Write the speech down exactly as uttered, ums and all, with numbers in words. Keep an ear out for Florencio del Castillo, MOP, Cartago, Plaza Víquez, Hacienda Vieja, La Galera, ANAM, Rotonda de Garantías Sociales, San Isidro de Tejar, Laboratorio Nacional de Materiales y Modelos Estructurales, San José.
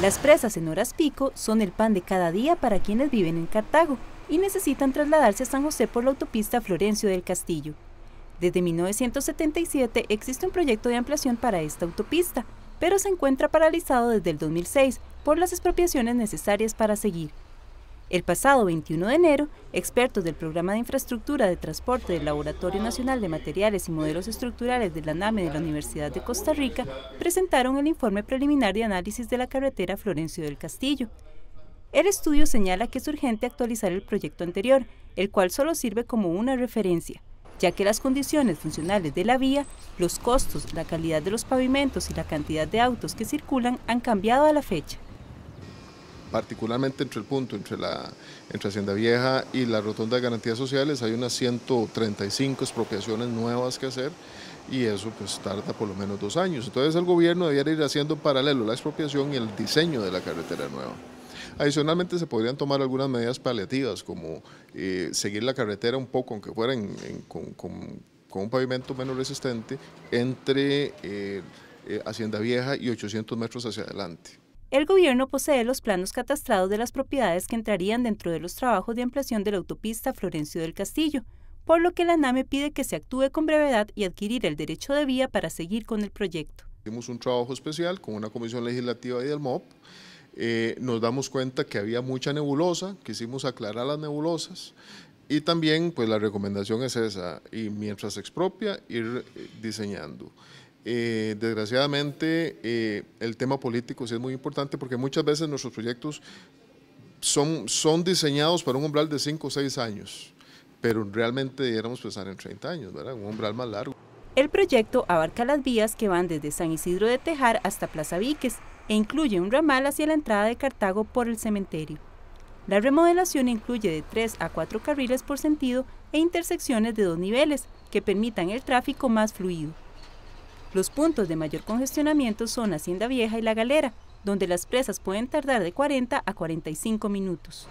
Las presas en horas pico son el pan de cada día para quienes viven en Cartago y necesitan trasladarse a San José por la autopista Florencio del Castillo. Desde mil novecientos setenta y siete existe un proyecto de ampliación para esta autopista, pero se encuentra paralizado desde el dos mil seis por las expropiaciones necesarias para seguir. El pasado veintiuno de enero, expertos del Programa de Infraestructura de Transporte del Laboratorio Nacional de Materiales y Modelos Estructurales de la ANAM de la Universidad de Costa Rica presentaron el informe preliminar de análisis de la carretera Florencio del Castillo. El estudio señala que es urgente actualizar el proyecto anterior, el cual solo sirve como una referencia, ya que las condiciones funcionales de la vía, los costos, la calidad de los pavimentos y la cantidad de autos que circulan han cambiado a la fecha. Particularmente entre el punto, entre, la, entre Hacienda Vieja y la Rotonda de Garantías Sociales, hay unas ciento treinta y cinco expropiaciones nuevas que hacer y eso pues tarda por lo menos dos años. Entonces el gobierno debiera ir haciendo en paralelo la expropiación y el diseño de la carretera nueva. Adicionalmente se podrían tomar algunas medidas paliativas como eh, seguir la carretera un poco, aunque fuera en, en, con, con, con un pavimento menos resistente, entre eh, eh, Hacienda Vieja y ochocientos metros hacia adelante. El gobierno posee los planos catastrados de las propiedades que entrarían dentro de los trabajos de ampliación de la autopista Florencio del Castillo, por lo que la ANAM pide que se actúe con brevedad y adquirir el derecho de vía para seguir con el proyecto. Hicimos un trabajo especial con una comisión legislativa y del M O P. Eh, nos damos cuenta que había mucha nebulosa, quisimos aclarar las nebulosas y también pues la recomendación es esa, y mientras se expropia ir diseñando. Eh, desgraciadamente eh, el tema político sí es muy importante porque muchas veces nuestros proyectos son, son diseñados para un umbral de cinco o seis años, pero realmente debiéramos pensar en treinta años, ¿verdad? Un umbral más largo. El proyecto abarca las vías que van desde San Isidro de Tejar hasta Plaza Víquez e incluye un ramal hacia la entrada de Cartago por el cementerio. La remodelación incluye de tres a cuatro carriles por sentido e intersecciones de dos niveles que permitan el tráfico más fluido. Los puntos de mayor congestionamiento son Hacienda Vieja y La Galera, donde las presas pueden tardar de cuarenta a cuarenta y cinco minutos.